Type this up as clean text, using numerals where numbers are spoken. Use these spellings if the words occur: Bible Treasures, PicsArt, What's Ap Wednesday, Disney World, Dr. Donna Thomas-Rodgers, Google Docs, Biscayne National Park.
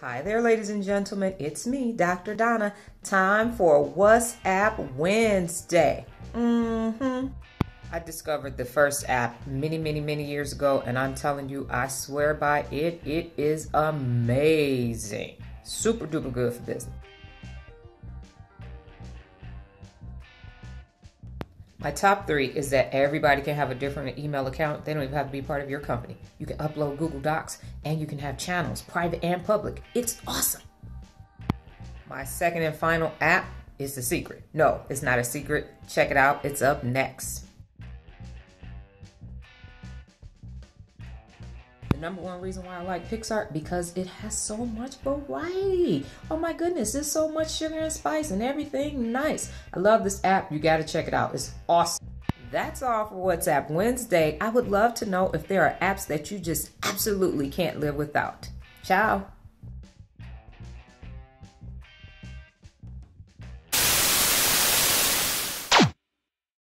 Hi there, ladies and gentlemen. It's me, Dr. Donna. Time for What's Ap Wednesday. I discovered the first app many years ago, and I'm telling you, I swear by it. It is amazing. Super duper good for business. My top three is that everybody can have a different email account. They don't even have to be part of your company. You can upload Google Docs and you can have channels, private and public. It's awesome. My second and final app is The Secret. No, it's not a secret. Check it out. It's up next. The number one reason why I like PicsArt, because it has so much variety. Oh my goodness, there's so much sugar and spice and everything nice. I love this app. You got to check it out. It's awesome. That's all for What's Ap Wednesday. I would love to know if there are apps that you just absolutely can't live without. Ciao.